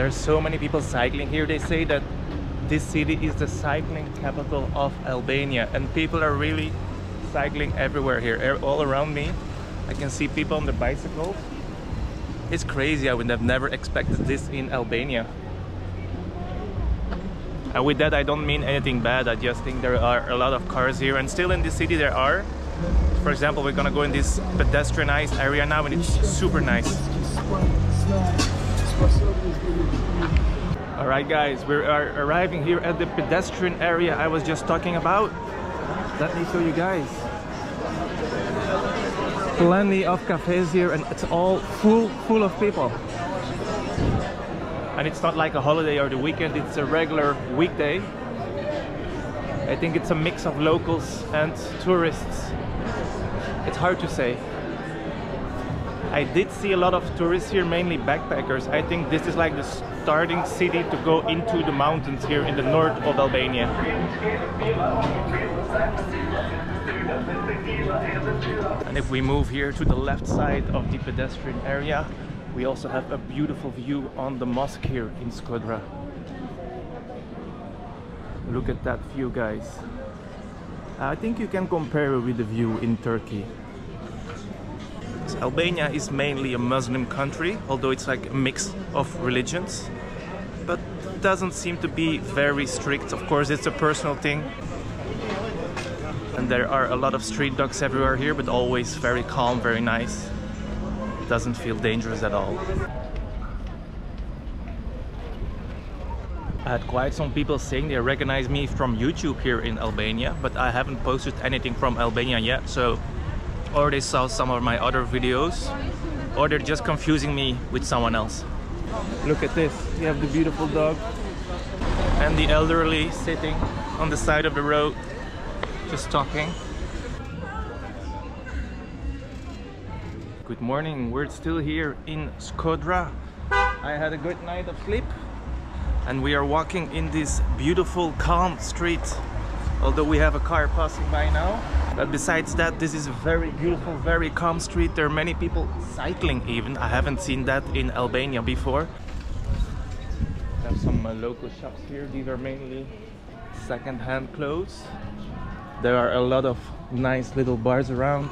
There are so many people cycling here. They say that this city is the cycling capital of Albania, and people are really cycling everywhere here. All around me I can see people on the bicycles. It's crazy. I would have never expected this in Albania. And with that, I don't mean anything bad. I just think there are a lot of cars here, and still in this city there are. For example, we're gonna go in this pedestrianized area now, and it's super nice. Alright guys, we are arriving here at the pedestrian area I was just talking about. Let me show you guys. Plenty of cafes here, and it's all full of people. And it's not like a holiday or the weekend, it's a regular weekday. I think it's a mix of locals and tourists. It's hard to say. I did see a lot of tourists here, mainly backpackers. I think this is like the starting city to go into the mountains here in the north of Albania. And if we move here to the left side of the pedestrian area, we also have a beautiful view on the mosque here in Shkodra. Look at that view, guys. I think you can compare it with the view in Turkey. So Albania is mainly a Muslim country, although it's like a mix of religions. But it doesn't seem to be very strict. Of course, it's a personal thing. And there are a lot of street dogs everywhere here, but always very calm, very nice. Doesn't feel dangerous at all. I had quite some people saying they recognize me from YouTube here in Albania, but I haven't posted anything from Albania yet, so or they saw some of my other videos, or they're just confusing me with someone else. Look at this, you have the beautiful dog and the elderly sitting on the side of the road just talking. Good morning, we're still here in Shkodra. I had a good night of sleep and we are walking in this beautiful calm street, although we have a car passing by now. But besides that, this is a very beautiful, very calm street. There are many people cycling even. I haven't seen that in Albania before. We have some local shops here. These are mainly second-hand clothes. There are a lot of nice little bars around.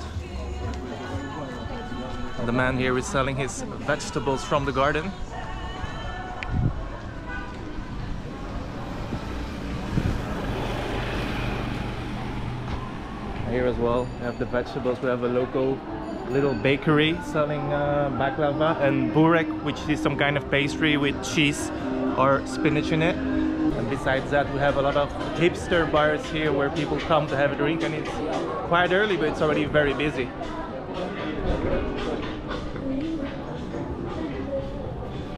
The man here is selling his vegetables from the garden. Here as well, we have the vegetables. We have a local little bakery selling baklava and burek, which is some kind of pastry with cheese or spinach in it. And besides that, we have a lot of hipster bars here where people come to have a drink, and it's quite early, but it's already very busy.